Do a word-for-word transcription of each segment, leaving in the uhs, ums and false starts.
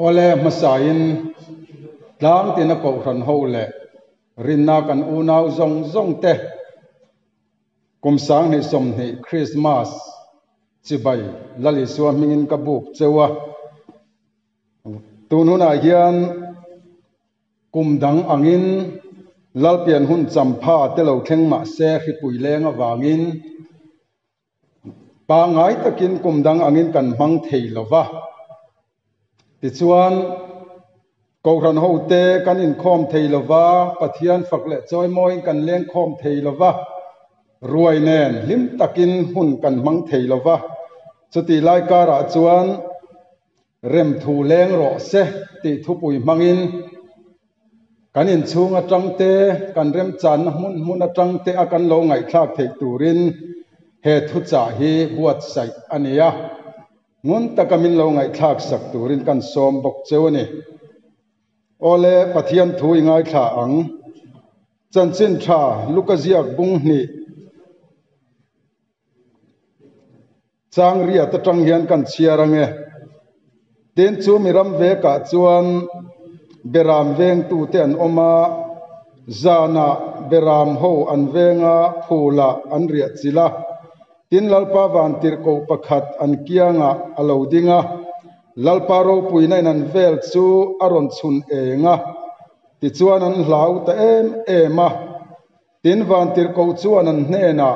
Ole Masayin lang tina Kohhran hole rinna kan unau zong zong te kum sang ni som ni Krismas chibai lali suwa mingin kabuk chewa tununa hian kumdang angin lalpian hun champha telo thlengma se khipui lenga wangin pa ngai takin kumdang angin kan mang theilowa tichuan Kohhran hote kan in khom theilowa pathian fakle choi moi kan leng khom theilowa ruai nen lim takin hun kan mang theilowa chuti lai kara chuan rem thu leng rawh se ti thupui mangin kan in chung atangte kan rem chan mun mun atangte akan lo ngai thak thei turin he thu cha hi buat sai ania mun takamin lo ngai thak sak turin kan som bok chewani ole pathian thu ingai tha ang chanchin tha lukaziak bung ni chang ria tatang hian kan chiarange ten chu miram ve ka chuan beram weng tu ten oma zana beram ho an wenga phula an ria chila tin lalpa wan tir ko pakhat an kianga alo dinga lalpa ro puina nan vel chu aron chun enga ti chuan an hlau ta em ema tin wan tir ko chuan an hnena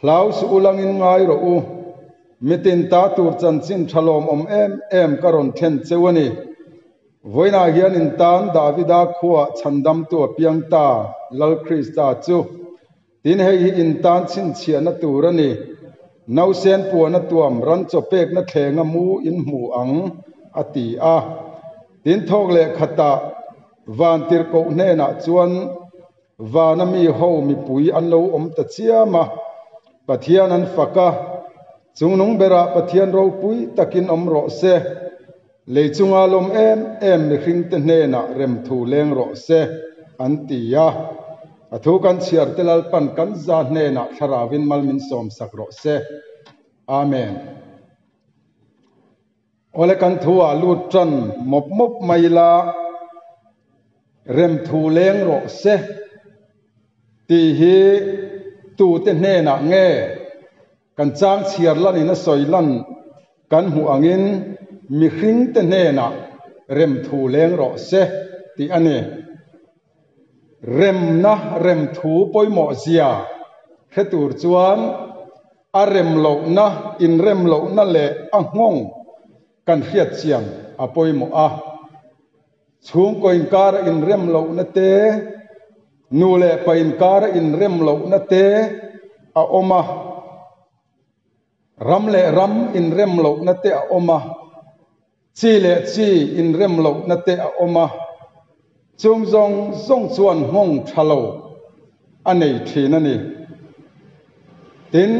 hlau su ulangin ngai ro u mitin ta tur chan chin thalom om em em karon then chewani Voina hian in tan Davida khua chandam tu piangta lal Krista chu tin hei hi in tan chin chiana turani nau sen puana tuam ran chopek na thlenga mu in mu ang ati a tin thok le khata van tir ko hne na chuan vanami ho mi pui an lo om ta chiama pathian an faka chungnung bera pathian ro pui takin om ro se leichunga lom em em mihring te hne na rem thu leng rawh se an tia athu kan chiar telal pan kan za hne na tharawin malmin som sak rawh se amen ole kan thua lut tran mop mop maila rem thu leng rawh se ti hi tu te hne na nge kan chang chiar lan in a soilan kan hu angin mihring te hne na rem thu leng rawh se ti ane rem na rem thu poimo zia khetur chuan a rem lo na in rem lo na le a ngong kan hriat chiam a poimo a chung ko in kar in rem lo na te nu le pa in kar in rem lo na te a oma ram le ram in rem lo na te a oma chi le chi in rem lo na te a oma chung zong zong chuan hong thalo anei thina ni tin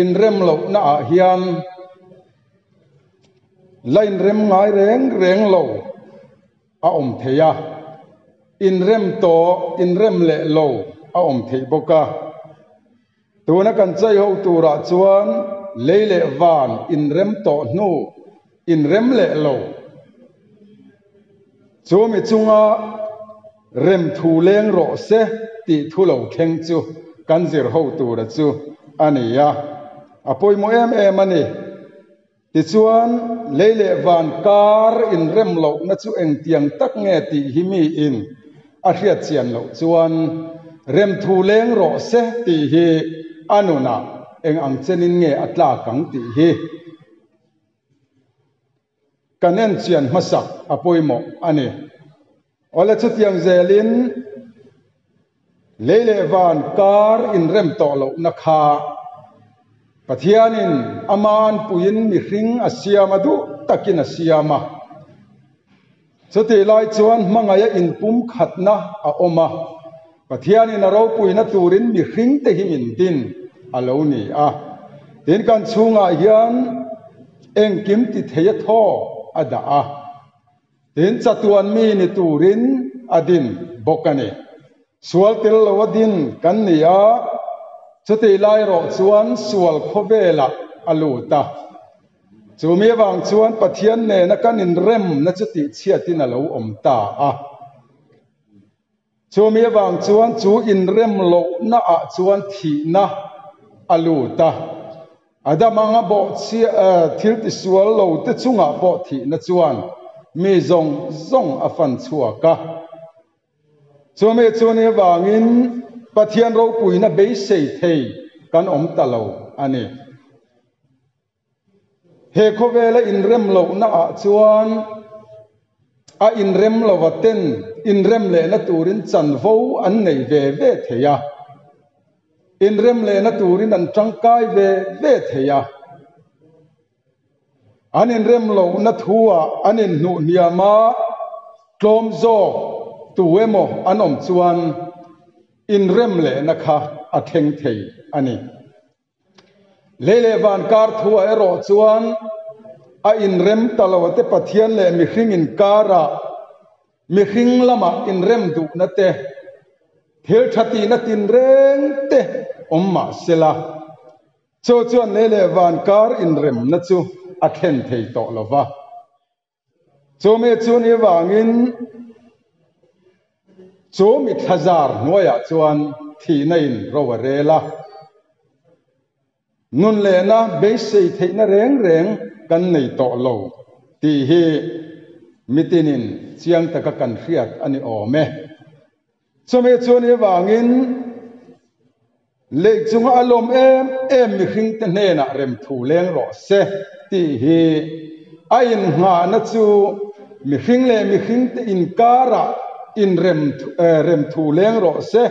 in rem lo na a hian lain rem ngai reng reng lo a om theya in rem to in rem le lo a om thei boka tuna kan chai ho tura chuan leile van in rem to nu in rem le lo chu mi chunga rem thu leng rawh se ti thu lo theng chu kan zir ho tu ra chu ania apoi mo em em ani ti chuan leile van kar in rem lo na chu eng tiang tak nge ti hi mi in a hriat chian lo chuan rem thu leng rawh se ti hi anuna eng ang chenin nge atla kang ti hi kanen chian masak apoimo ane ole chutiang zelin leile van kar in rem to lo nakha pathianin aman puin mi hring asiama du takin asiama chuti lai chuan mangaya in pum khatna a oma pathianin aro puina turin mi hring te himin din aloni a tin kan chunga hian eng kim ti theya tho ada a tin chatuan mi ni turin adin bokane sual tel lodin kan nia chutei lai ro chuan sual khovela aluta Zu mir waren zuan Pathian ne na kan in rem na chuti chiatin alo om ta a. Zu mir waren zuan zu in rem lo na a chuan thi na alu ta. Adamanga bo chi thil ti sual lo te chunga bo thi na chuan mi zong zong afan chua ka. Zu mir chu ne wangin Pathian ro pui na be sei thei kan om ta lo ani. Hekowele in remlo na a chuan a in remlo waten in remle na turin chanvo an nei ve ve theya in remle na turin an tangkai ve ve theya an in remlo na thua an in nu niama klomzo tuemo anom chuan in remle na kha atheng thei ani Lele van kar thua ero chuan a in rem talawate Pathian le mi hring in kara mi hring lama in rem du na te thil thati na tin reng te omma sela chu chuan lele van kar in rem na chu a khen thei to lova chu me chu ni wangin chu mi thazar noya chuan thi nain rowarela Nun lena beisei thei na reng reng kan nei to lo ti hi mitinin chiang taka kan hriat ani ome chome chone wangin lei chunga alom em em mi hring te hne na rem thu leng rawh se ti hi a in nga na chu mi hring le mi hring te in kara in rem rem thu leng rawh se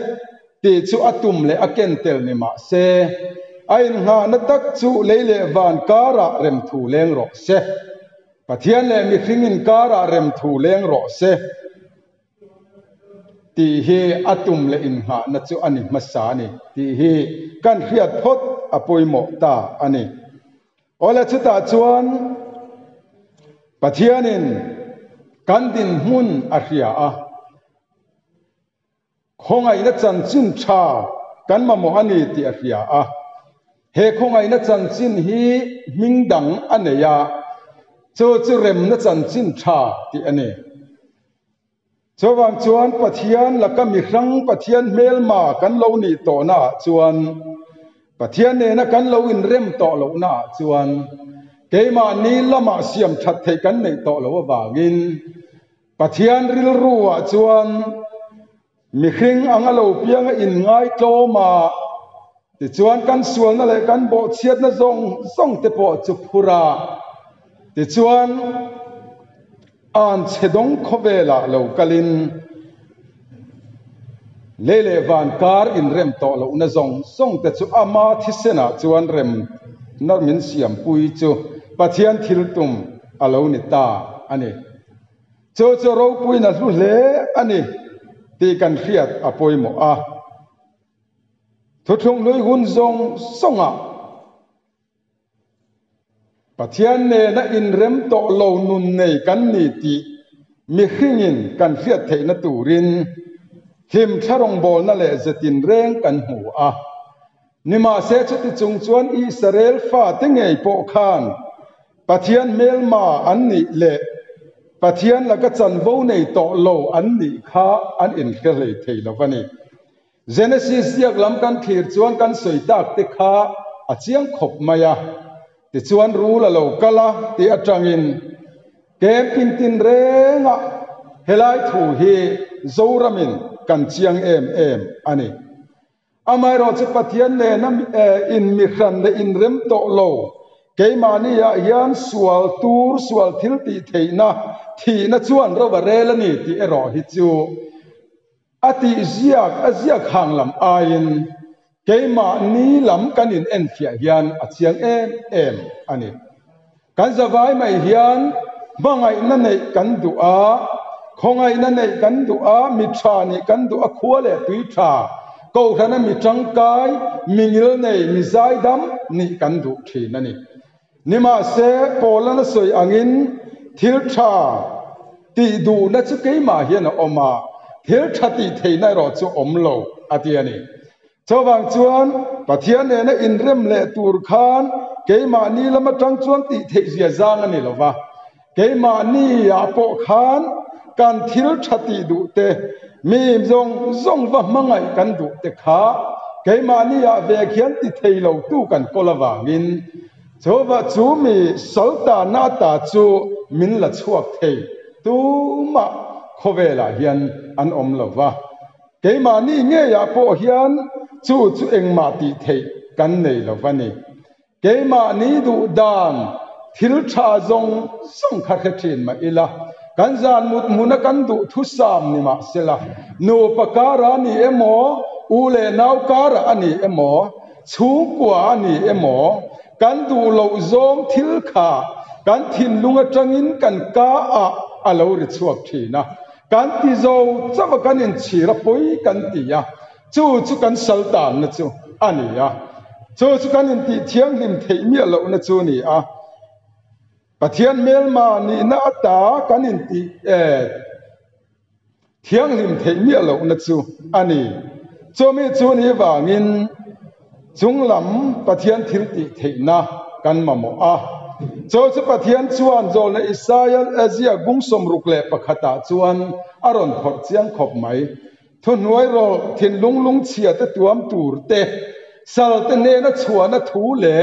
ti chu atum le a kentel ni ma se Ein ha na tak chu leile van kara rem thu leng rawh se Pathian le mi hring in kara rem thu leng rawh se ti hi atum le in ha na chu ani masa ni ti hi kan hriat phot apoimo ta ani ola chu ta chuan Pathian in kan din hun a hria a khongai na chan chin tha kan ma mo ani ti a hria a He khongai na chan chin hi mingdang aneya chu chu rem na chan chin tha ti ane chawang chuan Pathian laka mi hrang Pathian melma kan lo ni to na chuan Pathian ne na kan lo in rem to lo na chuan keima ni lama siam that thei kan nei to lo wangin Pathian ril ruwa chuan mi hring angalo pianga in ngai tloma Die Zuan kann sual na le kann bo chiat na zong zong te po chu phura die Zuan an chedong khovela lo kalin lele van kar in rem to lo na zong zong te chu ama thisena chuan rem nar min siam pui chu Pathian thil tum alo ni ta ani chu chu ro pui na lu le ani ti kan hriat apoimo a Thutung lui hun zong songa Pathian ne na in rem to lo nun nei kan ni ti mi hringin kan hriat thei na turin him tharong bol na le zetin reng kan hu a nima se chuti chung chuan Israel fa te ngei po khan Pathian melma an ni le Pathian la ka chan vo nei to lo an ni kha an in hrelei thei lovani Genesis jak lam kan thir chuan kan soitak te kha a chiang khop maya ti chuan ru la lo kala ti atangin ke pin tin renga helai thu hi zoramin kan chiang em em ani amai ro chu Pathian le na in mi hran le in rem to lo ke mani ya yan sual tur sual thil ti theina thi na chuan ro ba rel ani ti ero hi chu Ati ziak aziak hang lam ayin keima ni lam kanin en fia hian achiang em em ani kan zawai mai hian bangai na nei kan dua khongai na nei kan dua mi tha ni kan dua khuale tui tha Kohhran mi tangkai mingil nei mi zai dam ni kan du thi nani nima se polana soi angin thil tha ti du na chu keima hian oma Hil thati thei na ro chu omlo atiani chawang chuan Pathian ne na in rem le tur khan Keima ni lama trang chuan ti theizia zang ani lova keima ni a po khan kan thil thati du te mi zong zong va mangai kan du te kha keima ni a ve khian ti theilo tu kan kolawa min chowa chu mi solta na ta chu min la chuak thei tu ma khowela hian an om lova keima ni nge ya po hian chu chu engma ti thei kan nei lova ni Gema ni du dan thil tha zong song kha khatin ma ila kanzan mut munakan du thusam ni ma sela no pakara ni emo ule naukara ani emo chu kwa ani emo kan du lo zong thil kha kan thin lunga tangin kan ka a alo ri chuak thina kan ti zo chawa kan in chira poi kan ti ya chu chu kan saltan na chu ani ya So zu kann in die Tieren im Teimierlo und so nie. Pathian Melmani na da kann in die Tieren im Teimierlo und so ani. So mit so nie war in Zunglam Pathian Tilti Teina kann man moa. So zu Pathian zuan soll ne Israel Asia Gungsum Rukle Pakata zuan Aaron Portian Kopmai. Tun Neuro Tin Lung Lung Zierte Tuam Turte. Salte ne na chua na thu le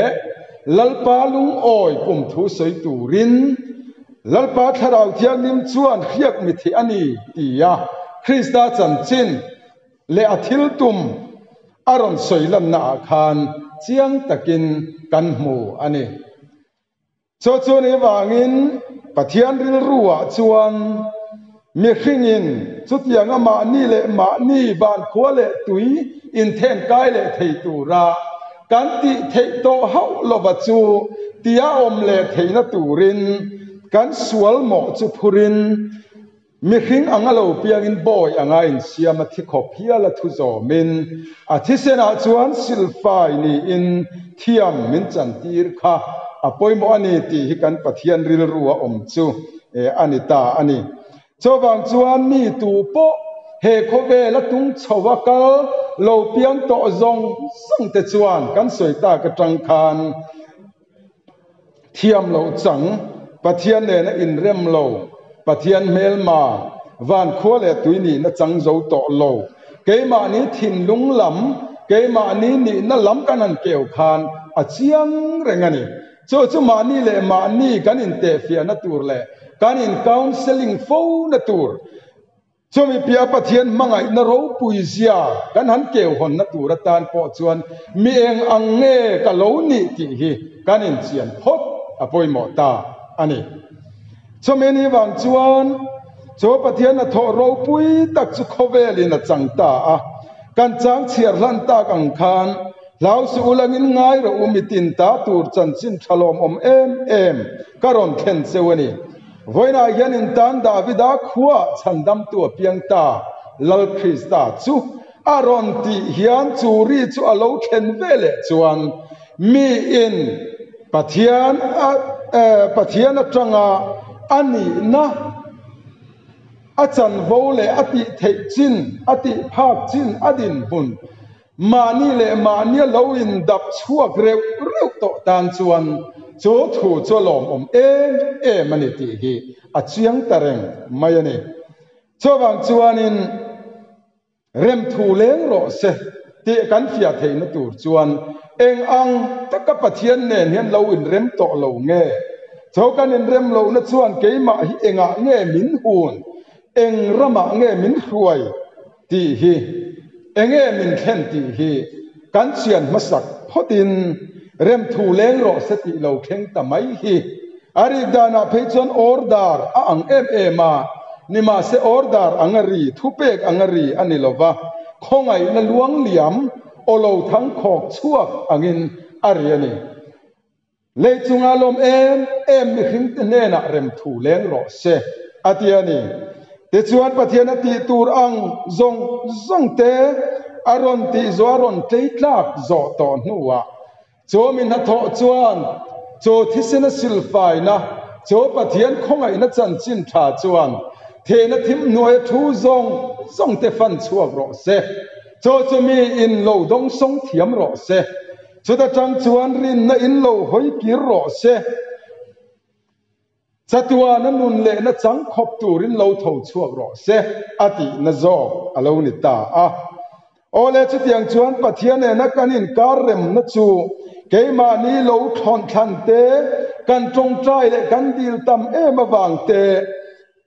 lalpa lung oi pum thu soi tu rin lalpa tharau thiang nim chuan khiak mi thi ani tia Krista chan chin le athil tum aron soi lam na khan chiang takin kan hmu ani cho chu ni wangin Pathian ril ruwa chuan mi khingin chutiang ama ni le ma ni ban khua le tui in then kai le thei tu ra kan ti thei to hau lo ba chu tia om le thei na turin kan sual mo chu phurin mi khing angalo piang in boy anga in siam athi khop hia la thu zo min athi sena chuan silfai ni in thiam min chan tir kha apoimo ani ti hi kan Pathian ril ruwa om chu e anita ani So wang chuan mi tu po he khobe la tung chowakal lo piang to zong sang te chuan kan soita ka tang khan thiam lo chang Pathian ne na in rem lo Pathian mel ma van khole tuini na chang zo to lo keima ni thin lung lam keima ni ni na lam kanan keu khan a chiang rengani chu chu mani le mani kan in te fia na tur le Kan in counseling fo natur. So mi pia Pathian mangai na ro puizia kan han keu hon natura tan po chuan mi eng angne ka lo ni ti hi kan in chian phot apoi mo ta ani. So me ni wang chuan so Pathian na tho ro pui tak chu khoveli na changta a kan chang chiar lan ta kang khan Lau su ulangin ngai ro umitin ta tur chan chin thalom om em em karon khen sewani Voina hian in tan Davida khua chandam tu piang ta lal Krista chu aron ti hian chu ri chu alo khen vele chuan mi in Pathian Pathian atanga ani na achan vole ati thei chin ati phak chin adin bun mani le mani lo in dap chuak reu reu to tan chuan Zu thu zu lom um em em ani ti hi a chiang tareng mai ani cho wang chuan in rem thu leng rawh se ti kan fia thei na tur chuan eng ang taka Pathian nen hian lo in rem to lo nge cho kan in rem lo na chuan keima hi enga nge min hun eng rama nge min hruai ti hi enge min khen ti hi kan chian masak photin Rem thu leng rawh se ti lo kheng ta mai hi ari dana pheichon ordar a ang em ema nima se ordar angari thupek angari anilova khongai na luang liam olo thang khok chuak angin ari ani leichunga lom em em mi khing ne na rem thu leng rawh se atiani te chuan Pathian ati tur ang zong zong te aron ti zoaron teitlak zo to nuwa So min hat zuan, so tissene Silfaina, so Pathian Konga in der Zanzinta zuan, Tene Tim Noe Tu Song, Song de Fan zur Rose, so zu mir in Lodong Song Tiam Rose, Chutachang chuan rin na in lo hoi kir ro se. Chatua na nun le na chang khop tu rin lo tho chuak ro se. Ati na zo alo ni ta a. Ole chutiang chuan pathian e na kanin kar rem na chu. Keima ni lo thon than te. Kan trong trai le kan dil tam ema wang te.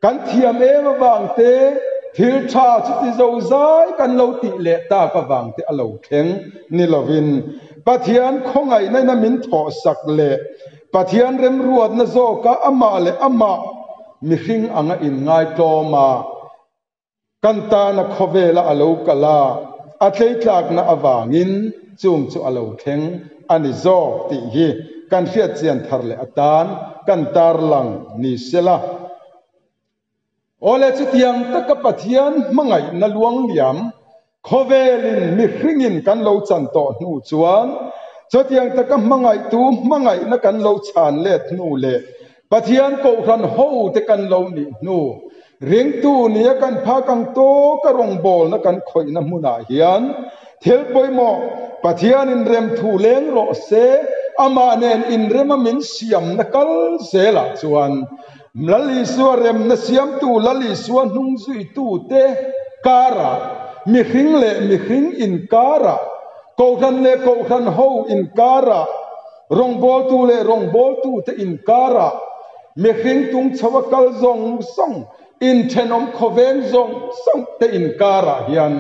Kan thiam ema wang te. Thil cha chuti zo zai kan lo ti le ta ka wang te alo theng ni lovin. Pathian khongai na na min tho sak le. Pathian rem ruat na zo ka ama le ama mi hring anga in ngai toma kanta na khovela alo kala atlei tlak na awangin chung chu alo theng ani zo ti hi kan fiat chian thar le atan kan tar lang ni sela ole chutiang taka pathian mangai na luang liam khovelin mi hringin kan lo chan to nu chuan chutiang taka mangai tu mangai na kan lo chan let nu le pathian kohran ho te kan lo ni nu ring tu ni kan pha kang to ka rong bol na kan khoi na muna hian thil poimo pathian in rem thu leng rawh se amanen in rem min siam na kal sela chuan lali suwa rem na siam tu lali suwa hnung zui tu te kara mi hring le mi hring in kara kohran le kohran ho in kara rong bol tu le rong bol tu te in kara mi hring tung chawa kal zong song in thenom khoven zong song te in kara hian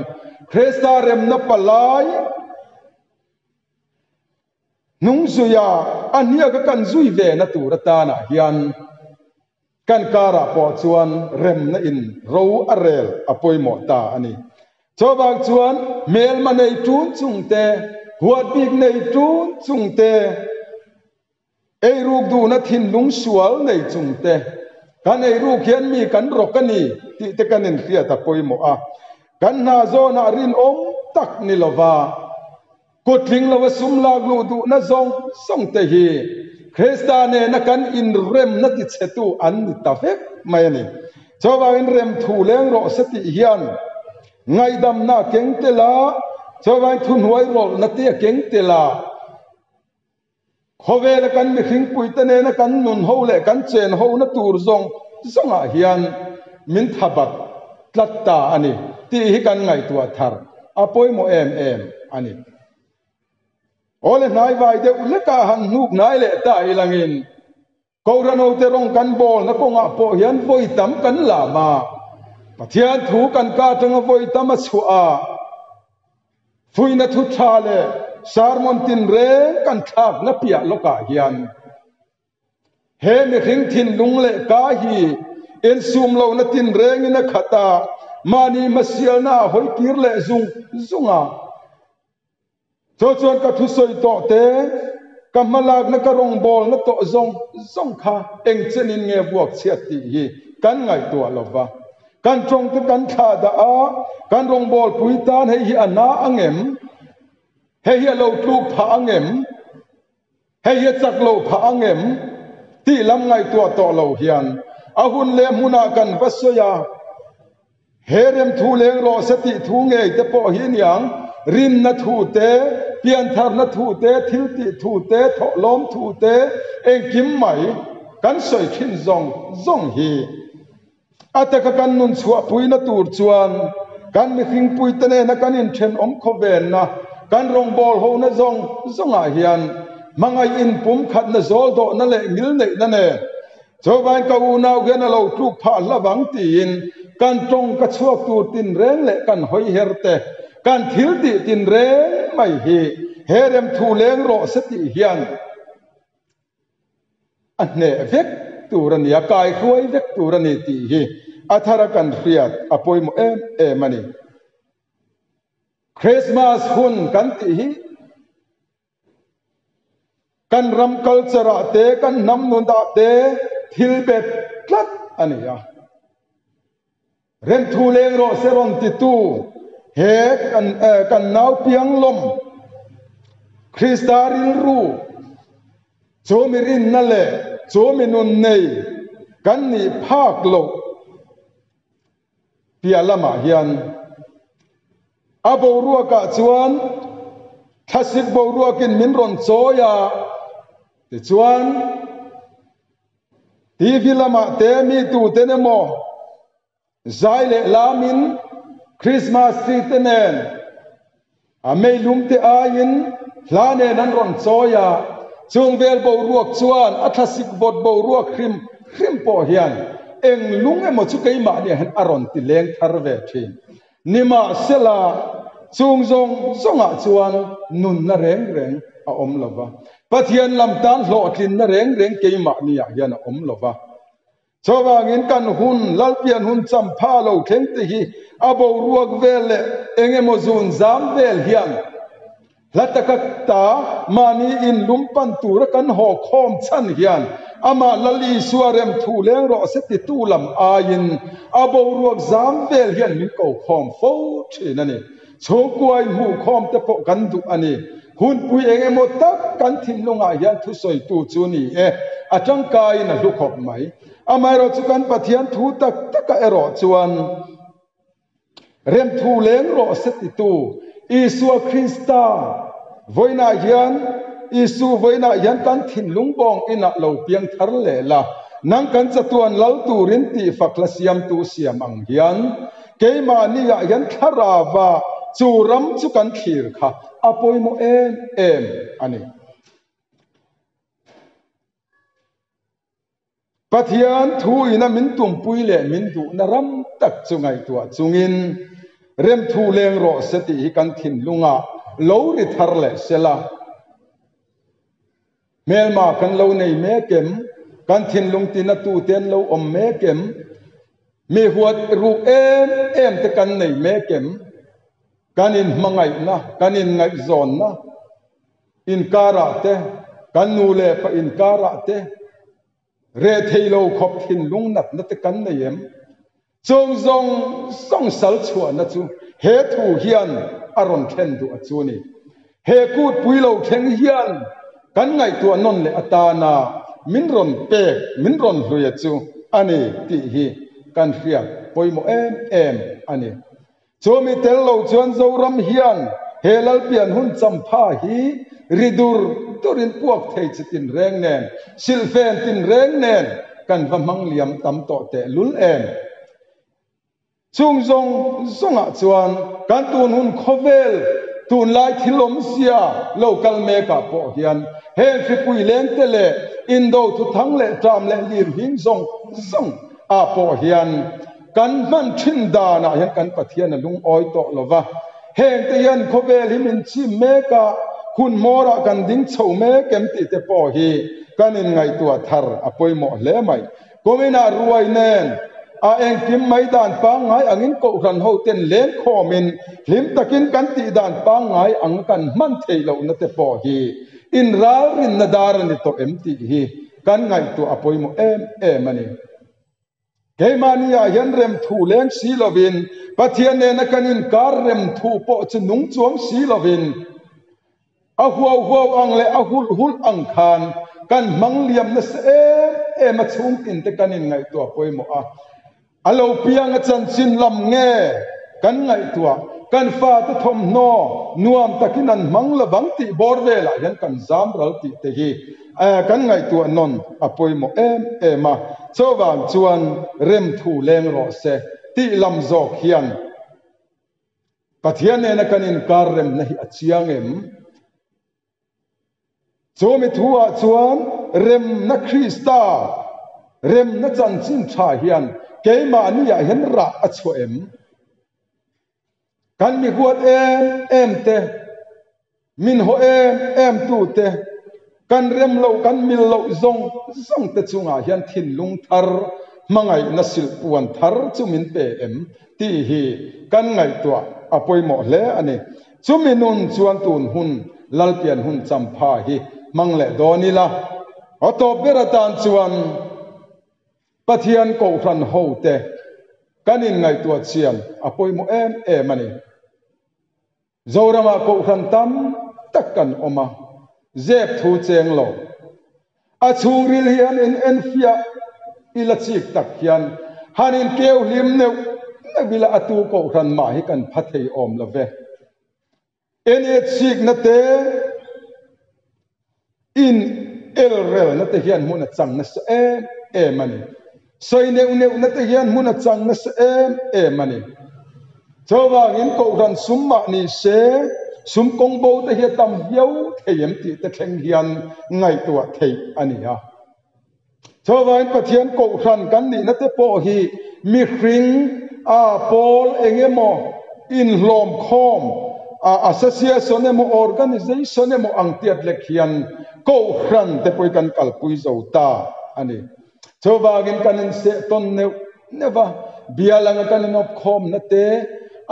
khresta rem na palai Nung zuya ania ka kan zui ve na tu ratana hian kan kara po chuan rem na in ro arel apoimo ta ani chobak chuan mel manei tun chungte huat big nei tun chungte ei ruk du na thin lung sual nei chungte kan ei ruk hian mi kan rokani ti te kan in hria ta poimo a kan na zona rin om tak ni lova Kutling lawa sumlag ludu na zong song tehi. Kristane na kan in rem na titsetu an tafek mayani. Chowa in rem thu leng rawh se ti hian. Ngai dam na keng tela. Chowa thun huai rawh na te keng tela. Khowela kan mi hring puitane na kan nun ho le kan chen ho na tur zong zonga hian min thabat tlatta ani. Ti hi kan ngai tua thar. Apoi mo em em ani. Ole nai vai de uleka han nuk nai le ta ilangin korano te rong kan bol na konga po hian voi tam kan lama pathian thu kan ka tanga voi tam chua fuina thu thale sarmon tin re kan thak na pia loka hian he mi hring thin lung le ka hi en sum lo na tin reng in a khata mani masial na hoi kir le zung zunga Chuan ka thusoi to te ka malak na ka rong bol na to zong zong kha eng chen in nge buak chiat ti hi kan ngai to lova kan trong te kan tha da a kan rong bol pui tan hei hi ana angem hei hi lo tu pha angem hei hi chak lo pha angem ti lam ngai to to lo hian a hun le muna kan vasoya he rem thu leng rawh se ti thu nge te po hi niang Rin na thute, pianthar na thute, thilti thute, tholom thute, engkim mai, kan soi khin zong, zong hi. Ataka kan nun chua pui na tur chuan, kan mi hring pui tane na kan in then om khoven na, kan rong bol ho na zong, zong a hian, mangai in pum khat na zol do na le ngil nei na ne. Chowain ka u nau gen a lo tluk pha lawang ti in, kan tong ka chuak tur tin reng le kan hoi her te. Kan thil ti tin reng mai hi he rem thu leng rawh se ti hian an ne vek turania kai khuai vek turani ti hi athara kan hriat apoimo em em ani Krismas hun kan ti hi kan ram culture te kan nam nun da te thil bet tlat ani ya rem thu leng rawh se ron ti tu He kan kan nau piang lom, Kristaril ru, zomirin nalle, zominun nei, kan ni phak lo, pialama hian, abo ruaka chuan, Tasik Boruakin Minron Zoya, die Zuan, die Vilama Temi tu Tenemo, Seile Lamin, Krismas Titenen, Amelumte Ayen, Plane Nanron Zoya, Zungwel Boruak Zuan, Atasik Bot Boruak Krim, Krimpohian, Eng Lunge Mozukaima, Hen Aron, die Lenk Harvetin, Nima Sela, Zung zong zonga zuan nun na reng reng a omlova. Pathian lam tan lotlin na reng reng keima ni a yan a omlova. Zowangin kan hun lalpian hun zam palo kente hi abo ruag vele engemozun zam vel hian. Latakakta mani in lumpantura kan ho kom zan hian. Ama lali suarem thu leng rawh se ti tu lam ayin abo ruag zam vel hian min ko kom fo thinani. So guai mu kom te po kan du ani hun pui enge mo tak kan thim longa yan thu soi tu chu ni e atang kai na lu khop mai amai ro chu kan pathian thu tak taka ero chuan rem thu leng rawh se ti tu Isua Krista voina yan isu voina yan kan thin lung bong ina lo piang thar le la nang kan chatuan lau tu rin ti faklasiam tu siam ang yan keima ni ya yan tharawa zu ram zu kan khir kha apoimo em em ani pathian thu ina min tum pui le min du na ram tak chungai tua chungin rem thu leng rawh se ti kan thin lunga lo ri thar le sela melma kan lo nei mekem kan thin lung ti na tu ten lo om mekem mi huat ru em em te kan nei mekem kan in mangai na kan in ngai zon na in karate kan nu le pa in karate re theilo khop thin lung nat na te kan nei em zong zong song sal chua na chu he thu hian aron then du a chu ni he kut puilo theng hian kan ngai tu anon le atana minron pe minron hluya chu ani ti hi kan hria poimo em em ani so mi tello chuan zoram hian helal pian hun champha hi ridur turin puak thei chitin reng nen silfen tin reng nen kan vamang liam tam to te lul em chung zong zonga chuan kan tun hun khovel tun lai thilom sia local meka po hian hen fipui leng tele indo thu thang le tram le lim hing zong zong a po hian kan man thin da na yan kan pathian lung oi to lova heng te yan khovel him in chi meka hun mora kan ding chho me kem ti te po hi kan in ngai tua thar apoi mo le mai komina ruai nen a eng kim mai dan pa ngai angin kohhran ho ten leng khomin hlim takin kan ti dan pa ngai ang kan man theilo na te po hi in ral rin nadar ni to em ti hi kan ngai tu apoi mo em em ani Keimania yan rem thu leng silovin pathian ne nakanin kar rem thu po chenung chuang silovin a huaw huaw ang le a hul hul ang khan kan mang liam na se e ma chung in te kanin ngai tua poi mo a alo piang a chan chin lam nge kan ngai tua kan fa ta thom no nuam takin an mang la bang ti bor ve la yan kan zam ral ti te hi kan ngai tua non apoi mo em ema so wang chuan rem thu leng rawh se ti lam zawk hian pathian ena kanin kar rem na hi achiang em so mi thua chuan rem na Krista rem na chan chin tha hian keima ni a hen ra achu em kan mi huat em em te min ho em em tu te kan rem lo kan mil lo zong zong te chunga hian thin lung thar mangai na sil puan thar chumin pe em ti hi kan ngai tua apoi mo hle ani chumi nun chuan tun hun lalpian hun champha hi mangle donila oto beratan chuan pathian kohhran hote kanin ngai tua chiam apoi mo em em ani zorama kohhran tam takkan oma Zeb thu cheng lo a chung ril hian in enfia ila chik tak hian hanin keu hlim neu na bila atu kohhran ma hi kan phathei om love in elrel na te hian mun chang na se em em ani soine une na te hian mun chang na se em em ani chawangin kohran summa ni se sum kongbo te hi tam hiau theiam ti te thleng hian ngai tua thei ania chawangin pathian kohran kan ni na te po hi mi hring a pol engemo in hlom khom a association emo organization emo angtiat lekhian Kohhran te poi kan kalpui zota ani chawangin kanin se ton ne neva bialanga kanin op khom na te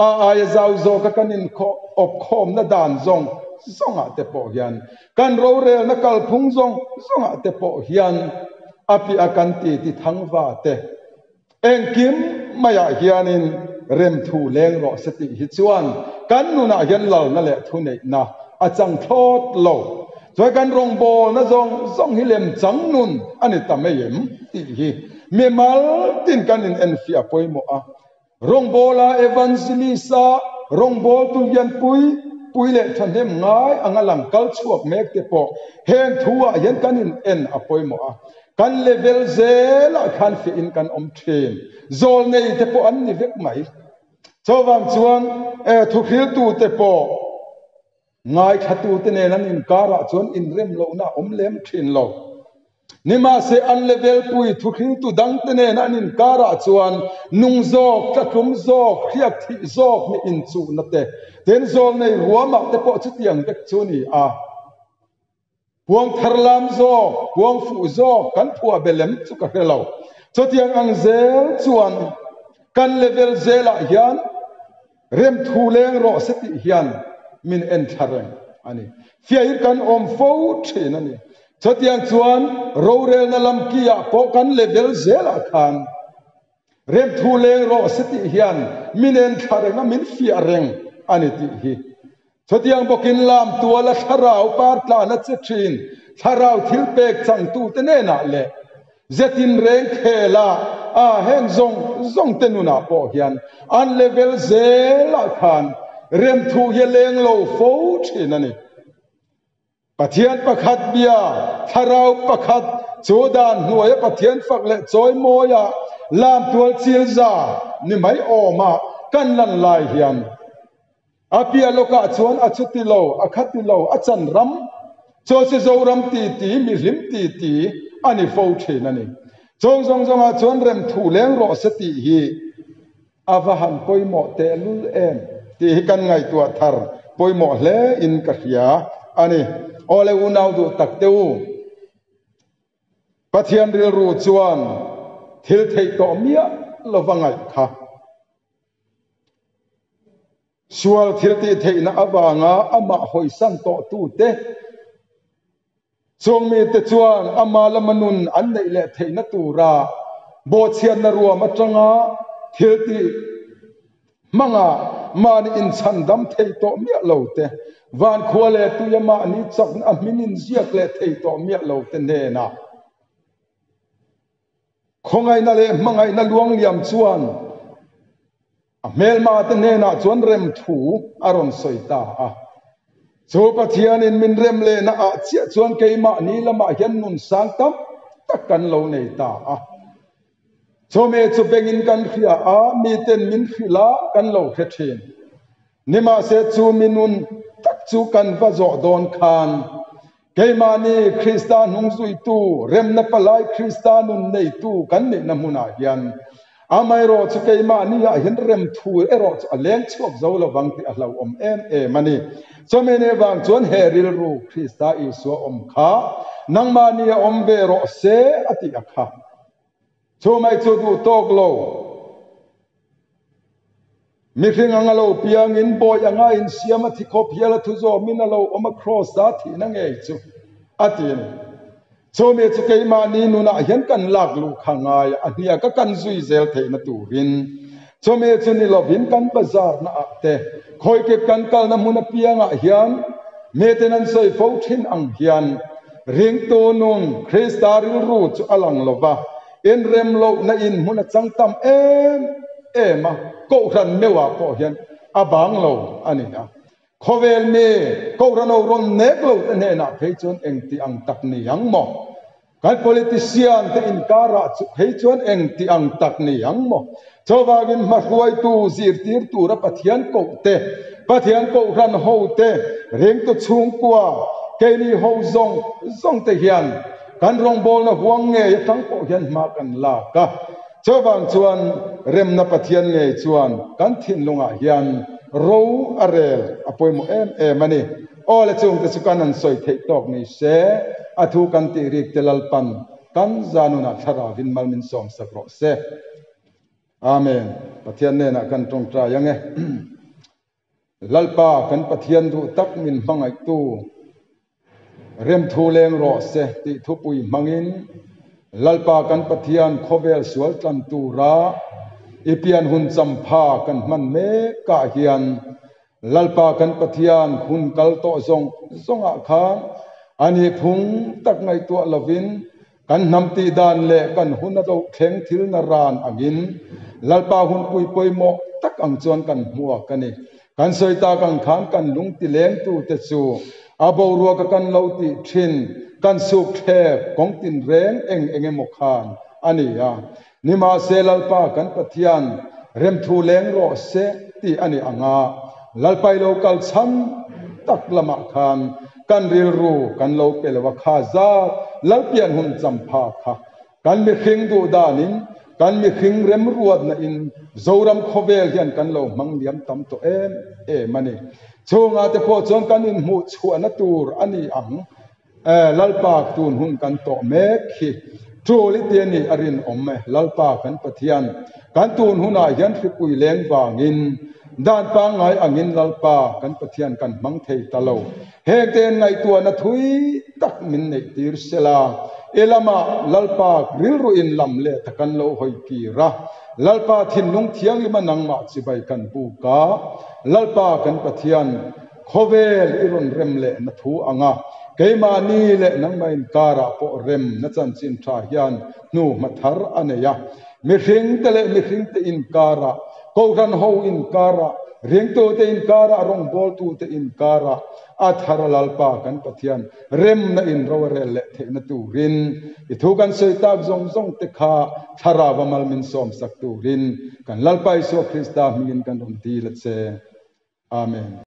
a ai zau zo ka kanin kho op khom na dan zong zonga te po hian kan ro rel na kalphung zong zonga te po hian api akanti ti thangwa te engkim maya hianin rem thu leng rawh se ti hi chuan kan nuna hian lal na le thu nei na achang thot lo Zoi kan rong bo na zong zong hilem chang nun ani tameyem ti hi memal tin kanin en fia poimo a rong bola evangelisa rong bol tu yan pui pui le thanem ngai angalang kal chuak mek te po hen thua yan kanin en apoimo a kan level zela kan fi in kan om thin zol nei te po an ni vek mai chawang chuan e thu khil tu te po ngai khatu te ne nan in kara chon in rem lo na om lem thin lo nima se an level pui thu khing tu dang te ne nan in kara chuan nung zok tatum zok khiak thi zok ni in chu na te ten zol nei ruama te po chu tiang dek chu ni a puang tharlam zok puang fu zok kan phua belem chu ka helo chu tiang ang zel chuan kan level zela hian rem thu leng rawh se ti hian min entharang ani fiair kan om fo thin ani chatiang chuan rorel na lam kia po kan level zela khan rem thu leng rawh se ti hian min entharang a min fiareng ani ti hi chatiang bokin lam tuala tharau par tla na che thin tharau thil pek chang tu te ne na le zetin reng khela a heng zong zong te nu na po hian an level zela khan Rem thu leng lo fo thin ani pathian pakhat bia tharau pakhat chodan hnuai pathian fak le choi moya lam tual chil za ni mai oma kan lan lai hian apia loka chuan achuti lo akhati lo achan ram cho se zo ram ti ti mi rim ti ti ani fo thin ani chong zong zong a chuan rem thu leng rawh se ti hi avahan poimo te lul em ti hi kan ngai tua thar poimo hle in ka hria ani ole u nau du tak teu pathian ril ru chuan thil thei to mia lovangai kha sual thil ti thei na awanga ama hoi san to tu te chung mi te chuan ama lamanun an nei le thei na tu ra bo chian na ruam atanga thil ti manga man in sandam thei to mia lote van khole tu yama ni chak na minin ziak le thei to mia lote ne na khongai na le mangai na luang liam chuan a mel ma te ne na chuan rem thu aron soita a chu pathian in min rem le na a chia chuan keima ni lama hian nun sang tam tak kan lo nei ta a Zome zu bengin kan khia a mit den min khila kan lo khethin nima se zu minun tak zu kan vazo don kan keimani kristan hung zui tu rem na palai kristan nun nei tu kan ne namuna hian amai ro chu keimani ya hin rem thu ero aleng chok zolo wangti ahlau om em e mani zome ne wang chon heril ru krista isu om kha nangmani om ve ro se ati akha Cho mai cho du tok lo mi khing anga lo piang in boy anga in siama thi khop hiala thu zo min lo om cross da thi na nge chu atin cho me chu kei ma ni nu na hian kan lak lu khangai ahia ka kan zui zel thei na turin cho me chu ni lo bin kan bazar na ate khoi ke kan kal na mun pianga hian me tenan soi fo thin ang hian ring to nun krista ril ru chu alang lova in rem lo na in huna changtam em ema Kohhran mewa po hian abang lo ani na Kovel me Kohhran ron neglo ne na pheichon engti ang takni yangmo kai politician te inkara pheichon engti ang takni yangmo chawagin mahruai tu zirtir tu ra pathian ko te pathian Kohhran ho te reng to chung kwa keli ho zong zong te hian kan rong bol na huang nge tang ko hian ma kan la ka chawang chuan rem na pathian nge chuan kan thin lunga hian Row arel apoimo em em mani ole chung te sukan an soi thei tok ni se athu kan ti rik telal pan kan zanuna thara vin malmin som sakro se amen pathian ne na kan tong tra yange lalpa kan pathian du tak min mangai tu rem thu leng rawh se ti thupui mangin lalpa kan pathian khobel sual tlan tu ra Ipian hun zampa kan man me ka hian lalpa kan pathian hun kal to zong zonga khan ani phung tak ngai to lovin kan namti dan le kan hun do kheng thil na ran angin lalpa hun pui poi mo tak ang chon kan hua kani kan soita kan khan kan lungti leng tu te chu abo ruwa ka kan lauti thin kan suk the kongtin reng eng enge mo khan ani ya nima se lalpa kan pathian rem thu leng rawh se ti ani anga lalpai lo kal cham tak lama khan kan ril ru kan lo pelwa kha za lalpian hun champha kha kan mi khing du danin kan mi khing rem ruat na in zoram khobel hian kan lo mang liam tam to em e mani chunga te po chon kan in mu chuana tur ani ang lalpa tun hun kan to me khi True Litani Arin Ome, Lalpa and Pathian, Kantun Huna Yan Fipui Leng Wangin, Dan Pangai Angin Lalpa, and Pathian can Mangte Talo. Hegden Naitua Natui, Tak Minne Tir Sela, Elama, Lalpa, Rilru in Lamle, Takanlo Hoikira, Lalpa Tin Lung Tiangimanang Matsibai can Buka, Lalpa and Pathian, Kovel Iron Remle Natu Anga. Keima ni le nang main kara po rem na chan chin tha hian nu mathar aneya mi hring te le mi hring te in kara Kohhran ho in kara reng to te in kara rong bol tu te in kara athar lalpa kan pathian rem na in rorel le the na turin ithu kan soitak zong zong te kha thara wamal min som sak turin kan lalpai so Krista min kan dom ti let se amen